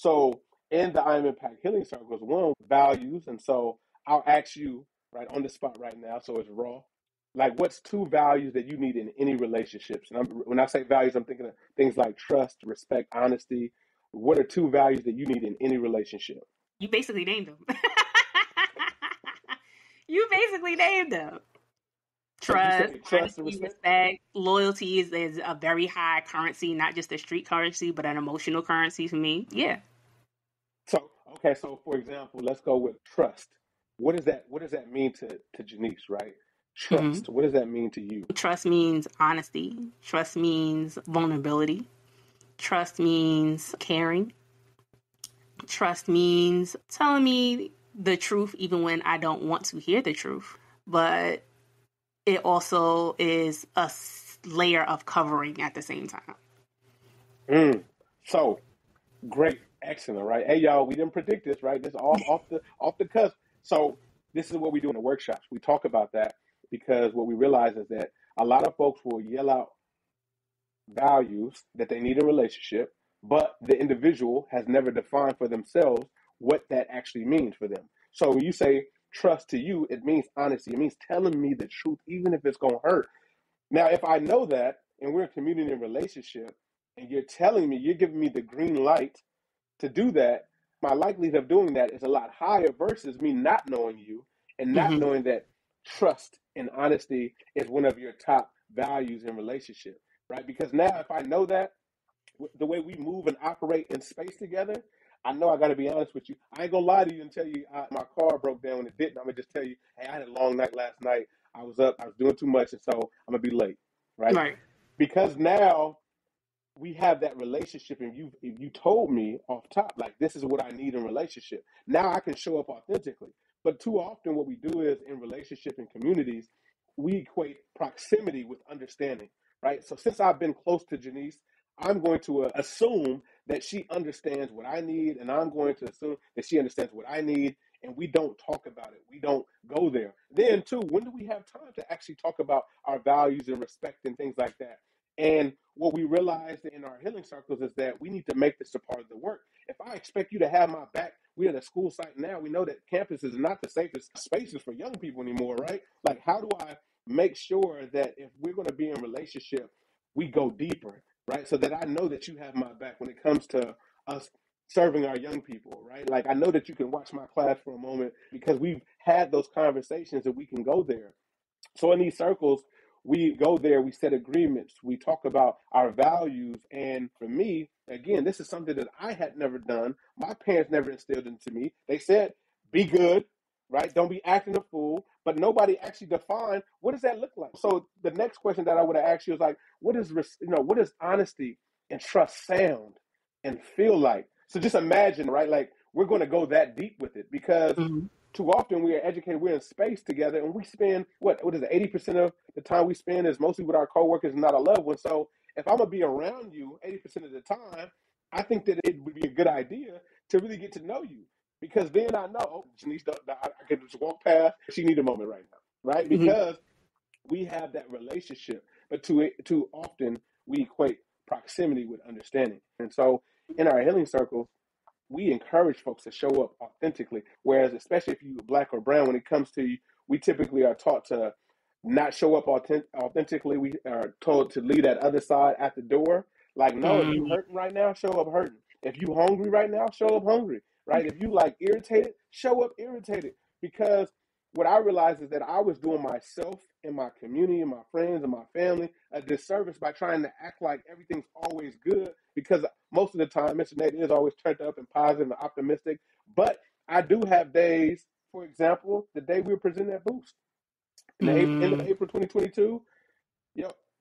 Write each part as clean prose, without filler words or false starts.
So in the I Am Impact Healing Circles, one, values. And so I'll ask you right on the spot right now, so it's raw. Like, what's two values that you need in any relationships? And when I say values, I'm thinking of things like trust, respect, honesty. What are two values that you need in any relationship? You basically named them. You basically named them. Trust, honesty, respect, loyalty is a very high currency, not just a street currency, but an emotional currency for me. Yeah. So, okay. So for example, let's go with trust. What does that mean to Janice, right? Trust. Mm-hmm. What does that mean to you? Trust means honesty. Trust means vulnerability. Trust means caring. Trust means telling me the truth even when I don't want to hear the truth. But it also is a layer of covering at the same time. So, great. Excellent, right? Hey, y'all, we didn't predict this, right? This all off the cusp. So this is what we do in the workshops. We talk about that because what we realize is that a lot of folks will yell out values that they need in a relationship, but the individual has never defined for themselves what that actually means for them. So when you say trust to you, it means honesty. It means telling me the truth, even if it's going to hurt. Now, if I know that and we're a community and relationship and you're telling me, you're giving me the green light to do that, my likelihood of doing that is a lot higher versus me not knowing you and not knowing that trust and honesty is one of your top values in relationship, right? Because now if I know that, the way we move and operate in space together, I know I got to be honest with you. I ain't going to lie to you and tell you my car broke down when it didn't. I'm going to just tell you, hey, I had a long night last night. I was up, I was doing too much, and so I'm going to be late, right? Because now we have that relationship, and if you told me off top, like, this is what I need in relationship. Now I can show up authentically. But too often what we do is in relationship and communities, we equate proximity with understanding, right? So since I've been close to Janice, I'm going to assume that she understands what I need, and I'm going to assume that she understands what I need, and we don't talk about it. We don't go there. Then, too, when do we have time to actually talk about our values and respect and things like that? And what we realized in our healing circles is that we need to make this a part of the work. If I expect you to have my back, we're at a school site now. We know that campus is not the safest spaces for young people anymore, right? Like, how do I make sure that if we're going to be in a relationship, we go deeper, right? So that I know that you have my back when it comes to us serving our young people, right? Like, I know that you can watch my class for a moment because we've had those conversations and we can go there. So in these circles, we go there, we set agreements, we talk about our values. And for me, again, this is something that I had never done. My parents never instilled into me. They said, be good, right? Don't be acting a fool. But nobody actually defined, what does that look like? So the next question that I would have asked you is like, what is honesty and trust sound and feel like? So just imagine, right? Like, we're going to go that deep with it because too often we are educated, we're in space together, and we spend, what is it, 80% of the time we spend is mostly with our coworkers and not our loved ones. So if I'm going to be around you 80% of the time, I think that it would be a good idea to really get to know you, because then I know, oh, Janice, I can just walk past, she needs a moment right now, right? Because we have that relationship, but too often we equate proximity with understanding. And so in our healing circle, we encourage folks to show up authentically, whereas especially if you're Black or brown, when it comes to you, we typically are taught to not show up authentically. We are told to leave that other side at the door. Like, no, if you're hurting right now, show up hurting. If you're hungry right now, show up hungry, right? If you like irritated, show up irritated. Because what I realized is that I was doing myself and my community and my friends and my family a disservice by trying to act like everything's always good, because most of the time, Mr. Nate is always turned up and positive and optimistic. But I do have days, for example, the day we were presenting that boost, in the end of April 2022,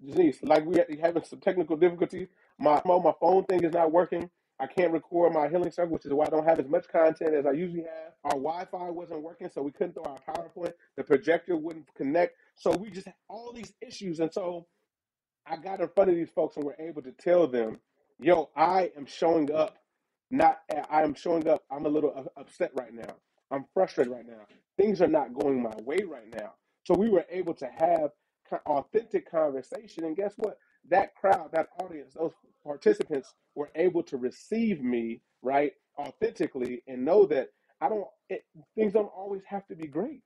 Janice, like, we're having some technical difficulties. My phone thing is not working. I can't record my healing circle, which is why I don't have as much content as I usually have. Our Wi-Fi wasn't working, so we couldn't throw our PowerPoint. The projector wouldn't connect. So we just had all these issues. And so I got in front of these folks and were able to tell them, I am showing up. I'm a little upset right now. I'm frustrated right now. Things are not going my way right now. So we were able to have authentic conversation. And guess what? That crowd, that audience, those participants were able to receive me, right, authentically and know that things don't always have to be great,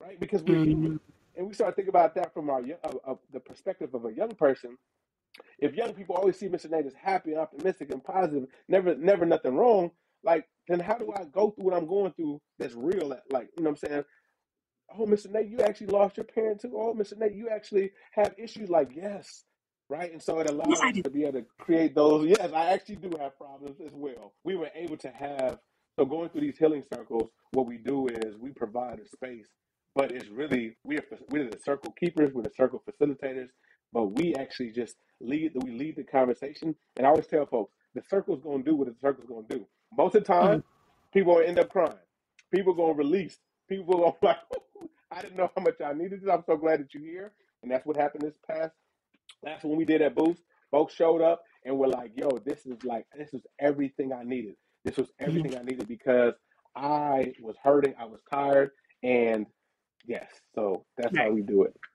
right? Because we're human. And we start to think about that from the perspective of a young person. If young people always see Mr. Nate as happy and optimistic and positive, never nothing wrong, like, then how do I go through what I'm going through that's real? Like, you know what I'm saying? Oh, Mr. Nate, you actually lost your parent too. Oh, Mr. Nate, you actually have issues. Like, yes, right? And so it allows us to be able to create those. Yes, I actually do have problems as well. We were able to have, so going through these healing circles, what we do is we provide a space, but it's really, we're the circle keepers, we're the circle facilitators, but we actually just lead the conversation. And I always tell folks, the circle's going to do what the circle's going to do. Most of the time, people will end up crying. People are going to release. People are going to be like, oh, I didn't know how much I needed this. I'm so glad that you're here. And that's what happened this past. That's when we did at Boost. Folks showed up and were like, yo, this is everything I needed. This was everything I needed because I was hurting. I was tired. And yes, so that's how we do it.